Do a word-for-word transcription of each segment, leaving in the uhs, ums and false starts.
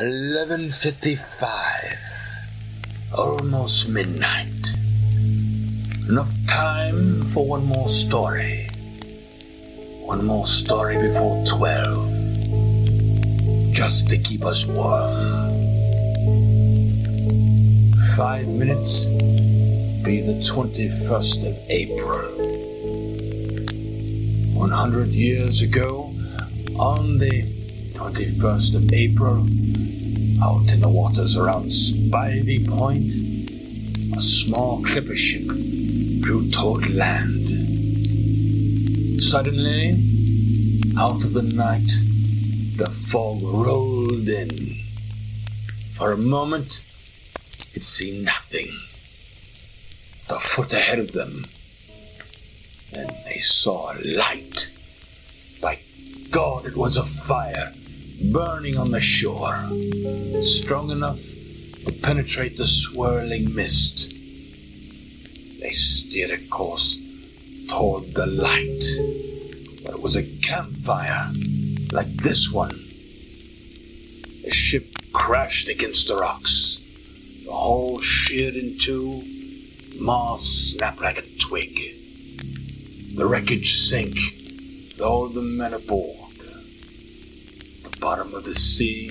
eleven fifty-five. Almost midnight. Enough time for one more story. One more story before twelve. Just to keep us warm. Five minutes be the twenty-first of April. One hundred years ago, on the twenty-first of April, out in the waters around Spivey Point, a small clipper ship drew toward land. Suddenly, out of the night, the fog rolled in. For a moment, it seemed nothing. A foot ahead of them, and they saw a light. By God, it was a fire burning on the shore, strong enough to penetrate the swirling mist. They steered a course toward the light, but it was a campfire like this one. The ship crashed against the rocks, the hull sheared in two, mast snapped like a twig. The wreckage sank, with all the men aboard. At the bottom of the sea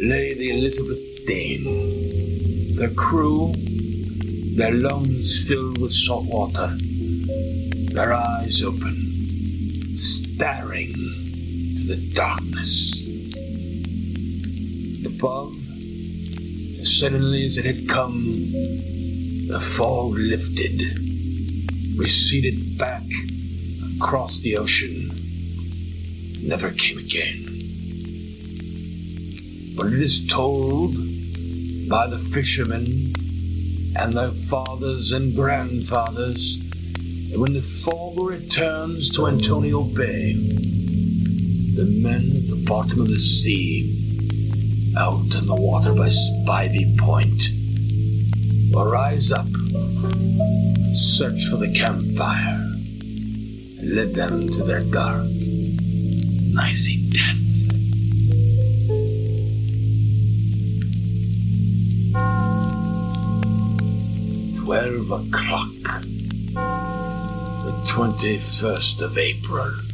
lay the Elizabeth Dane. The crew, their lungs filled with salt water, their eyes open, staring to the darkness. Above, as suddenly as it had come, the fog lifted, receded back across the ocean, never came again. But it is told by the fishermen and their fathers and grandfathers that when the fog returns to Antonio Bay, the men at the bottom of the sea, out in the water by Spivey Point, or rise up, search for the campfire, and lead them to their dark, icy death. Twelve o'clock, the twenty-first of April.